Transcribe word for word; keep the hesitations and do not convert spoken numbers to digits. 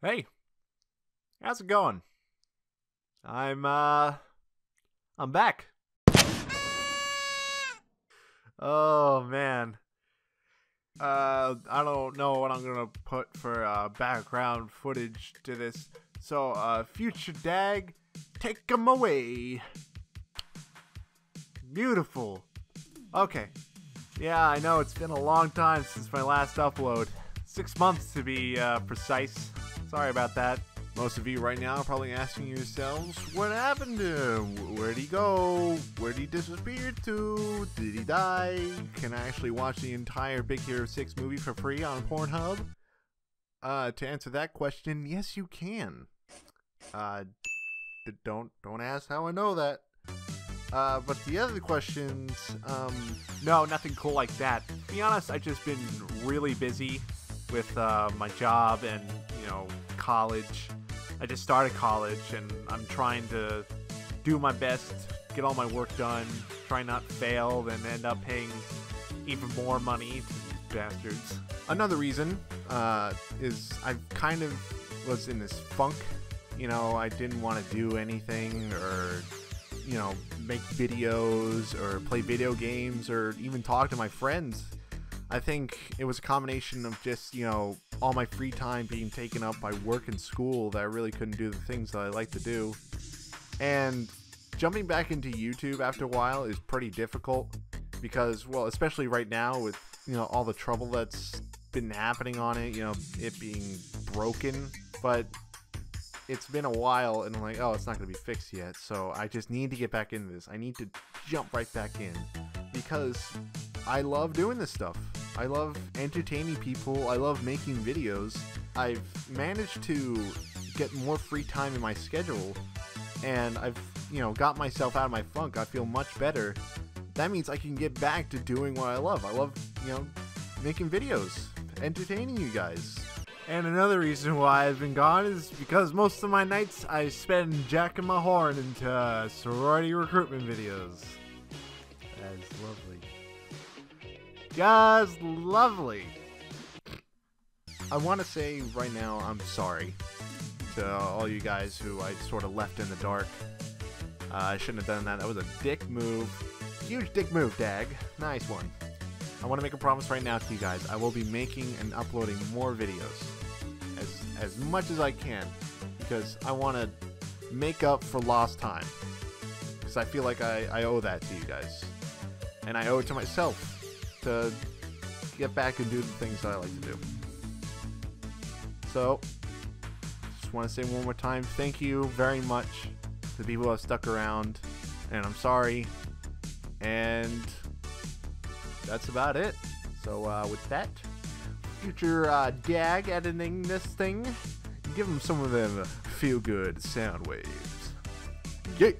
Hey, how's it going? I'm, uh, I'm back. Oh, man. Uh, I don't know what I'm gonna put for, uh, background footage to this. So, uh, Future Dag, take 'em away. Beautiful. Okay. Yeah, I know it's been a long time since my last upload. Six months to be, uh, precise. Sorry about that. Most of you right now are probably asking yourselves, what happened to him? Where'd he go? Where'd he disappear to? Did he die? Can I actually watch the entire Big Hero six movie for free on Pornhub? Uh, to answer that question, yes you can. Uh, don't, don't ask how I know that. Uh, but the other questions, um, no, nothing cool like that. To be honest, I've just been really busy with, uh, my job and, you know, college. I just started college and I'm trying to do my best, get all my work done, try not to fail, then end up paying even more money to these bastards. Another reason, uh, is I kind of was in this funk. You know, I didn't want to do anything or, you know, make videos or play video games or even talk to my friends. I think it was a combination of just, you know, all my free time being taken up by work and school that I really couldn't do the things that I like to do. And jumping back into YouTube after a while is pretty difficult because, well, especially right now with, you know, all the trouble that's been happening on it, you know, it being broken. But it's been a while and I'm like, oh, it's not going to be fixed yet. So I just need to get back into this. I need to jump right back in because I love doing this stuff. I love entertaining people, I love making videos. I've managed to get more free time in my schedule, and I've, you know, got myself out of my funk. I feel much better. That means I can get back to doing what I love. I love, you know, making videos, entertaining you guys. And another reason why I've been gone is because most of my nights I spend jacking my horn into uh, sorority recruitment videos. That is lovely. Just lovely. I want to say right now, I'm sorry to all you guys who I sort of left in the dark. Uh, I shouldn't have done that. That was a dick move. Huge dick move, Dag. Nice one. I want to make a promise right now to you guys. I will be making and uploading more videos as, as much as I can because I want to make up for lost time because I feel like I, I owe that to you guys and I owe it to myself to get back and do the things that I like to do. So, just want to say one more time, thank you very much to the people who have stuck around, and I'm sorry, and that's about it. So, uh, with that, Future uh, Dag editing this thing, give them some of them feel-good sound waves. Yay!